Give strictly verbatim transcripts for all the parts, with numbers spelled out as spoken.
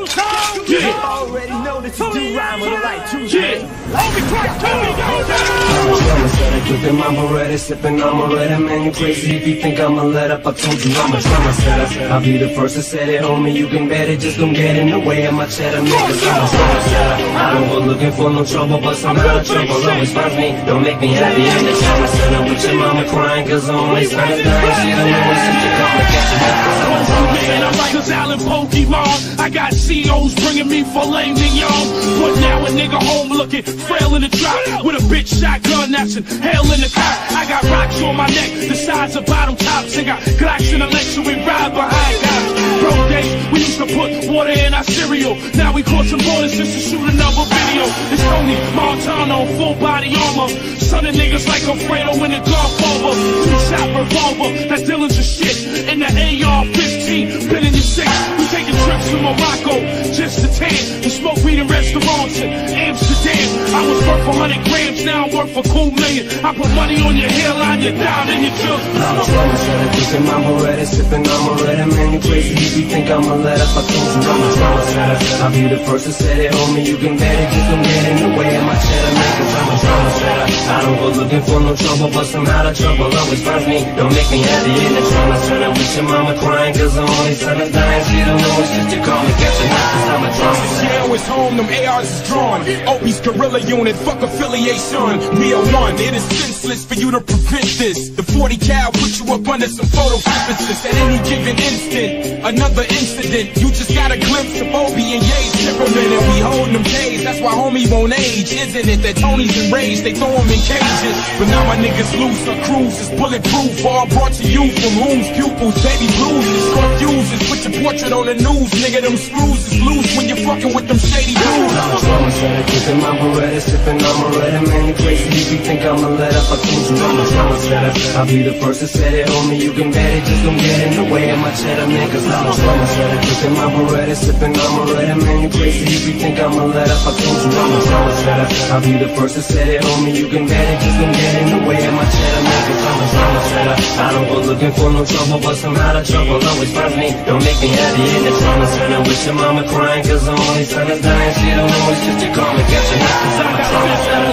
You already know that you do rhyme with a light too. Obie Trice, tell me go down. Drama setter, keeping my Beretta, sipping on Beretta. Man, you crazy if you think I'ma let up. I told you I'm a drama setter. I'll be the first to set it, homie. You can bet it, just don't get in the way of my cheddar. Niggas, I'm a drama setter. I don't go looking for no trouble, but somehow trouble always finds me. Don't make me happy. I'm the drama setter with your mama crying, 'cause I only signs dying. She don't know it's such a complication. I'm like a silent Pokemon. I got C Os bringing me filet mignon, but now a nigga home looking frail in the drop with a bitch shotgun that's in hell in the cop. I got rocks on my neck the size of bottom tops, and got Glocks in the legs, so we ride behind cops. Broke days, we used to put water in our cereal. Now we caught some borders just to shoot another video. It's Tony Montano, full body armor, son of niggas like Alfredo in the golf over. Two shot revolver, that Dylan's a shit, and the A R fifteen been in the six. We taking trips to Morocco just to tan. We smoke weed in restaurants in Amsterdam. I was worth for one hundred grams, now I'm worth for cool million. I put money on your hairline, your down and your junk. I'm a drama setter, kicking my Beretta, sipping on Beretta. Man, you crazy if you think I'ma let up. I told you I'm a drama setter. I'll be the first to set it, homie. You can bet it, just don't get in the way of my cheddar. Man, 'cause I'm a drama setter. I don't go looking for no trouble, but somehow the trouble always finds me. Don't make me happy in the drama setter with your mama crying, 'cause I'm only son of dying. She don't know it's just you call me, catch it, 'cause I'm a drama setter. Now it's home, them A Rs is drawn. Obie's guerrilla unit, fuck affiliation. B O one, it is senseless for you to prevent this. The forty cal put you up under some photo emphasis. At any given instant, another incident. You just got a glimpse of Obie and Ye's temperament, and we holding them days. That's why homie won't age, isn't it? That Tony's enraged, they throw him in cages. But now my niggas loose, our crews is bulletproof. All brought to you from whom's pupils, baby blues is confuses. Put your portrait on the news, nigga, them screws is loose when you're fucking with them shady dudes. I'm a drama setter, kicking my Beretta, sipping on Beretta. Man, you crazy if you think I'ma let up. I told you I'm a drama setter. I'll be the first to set it, homie. You can bet it, just don't get in the way of my cheddar, man. 'Cause I'm a drama setter, kicking my Beretta, sipping on Beretta. Man, you crazy if you think I'ma let up. I told you I'm a drama setter. I'll be the first to set it, homie. You can bet it, just don't get in the way of my cheddar, man. 'Cause I'm a drama setter. I don't go looking for no trouble, but somehow the trouble always finds me. Don't make me happy in the drama setter with your mama crying, 'cause I'm only son is dying. She don't know it's just you call me, catch it, 'cause I'm a drama setter.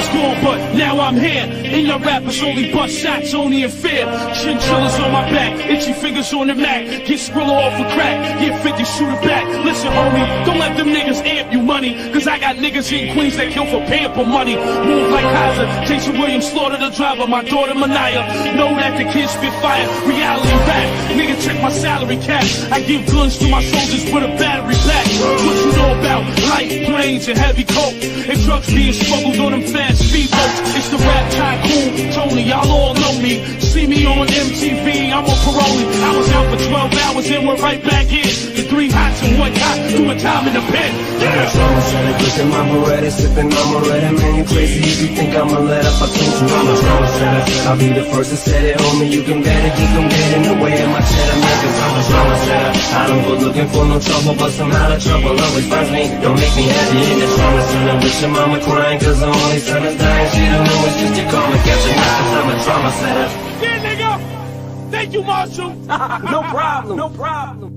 But now I'm here, and your rappers only bust shots, only in fear. Chinchillas on my back, itchy fingers on the Mac. Get Skrilla off a crack, get fifty shooter back. Listen, homie, don't let them niggas amp you money, 'cause I got niggas in Queens that kill for pamper money. Move like Kaiser, Jason Williams, slaughter the driver. My daughter Manaya, know that the kids spit fire. Reality rap, nigga check my salary cap. I give guns to my soldiers with a battery black. What you know about light, planes, and heavy coke, and drugs being smuggled on them fast speedboats? It's the rap tycoon, Tony, y'all all know me. See me on M T V, I'm on parole. I was out for twelve hours and we're right back in. The three hots and one cop, doing time in the pen. Yeah. Drama setter, kicking my Beretta, sipping on Beretta. Man, you crazy if you think I'ma let up. I told you I'm a drama setter. I'll be the first to set it, homie. You can bet it, just don't get in the way of my cheddar, man. 'Cause I'm a drama setter. I don't go looking for no trouble, but somehow the trouble always finds me. Don't make me happy in the drama setter with your mama crying, 'cause I'm only son is dying. She don't know it's just you call me, catch it, 'cause I'm a drama setter. Yeah, nigga. Thank you, Marshall. No problem. No problem.